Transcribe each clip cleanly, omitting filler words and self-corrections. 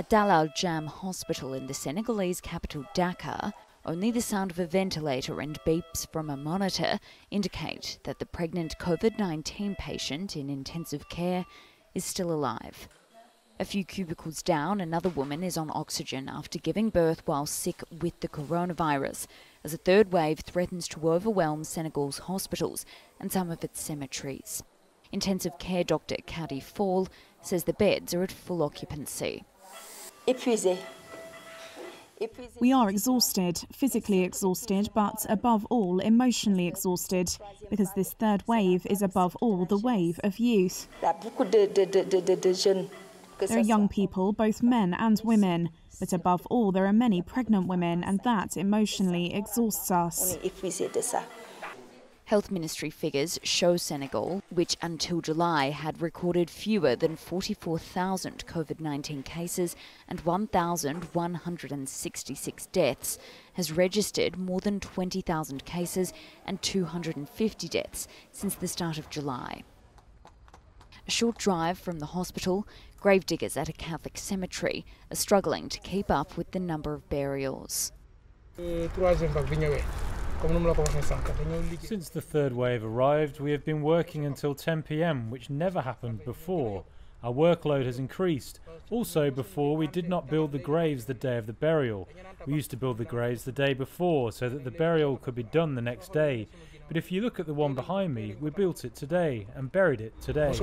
At Dalal Jam Hospital in the Senegalese capital Dakar, only the sound of a ventilator and beeps from a monitor indicate that the pregnant COVID-19 patient in intensive care is still alive. A few cubicles down, another woman is on oxygen after giving birth while sick with the coronavirus, as a third wave threatens to overwhelm Senegal's hospitals and some of its cemeteries. Intensive care doctor Kady Fall says the beds are at full occupancy. We are exhausted, physically exhausted, but above all emotionally exhausted, because this third wave is above all the wave of youth. There are young people, both men and women, but above all there are many pregnant women, and that emotionally exhausts us. Health Ministry figures show Senegal, which until July had recorded fewer than 44,000 COVID-19 cases and 1,166 deaths, has registered more than 20,000 cases and 250 deaths since the start of July. A short drive from the hospital, gravediggers at a Catholic cemetery are struggling to keep up with the number of burials. Since the third wave arrived, we have been working until 10 p.m, which never happened before. Our workload has increased. Also, before, we did not build the graves the day of the burial. We used to build the graves the day before so that the burial could be done the next day. But if you look at the one behind me, we built it today and buried it today.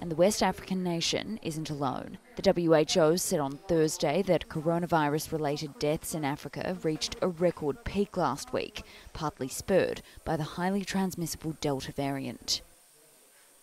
And the West African nation isn't alone. The WHO said on Thursday that coronavirus-related deaths in Africa reached a record peak last week, partly spurred by the highly transmissible Delta variant.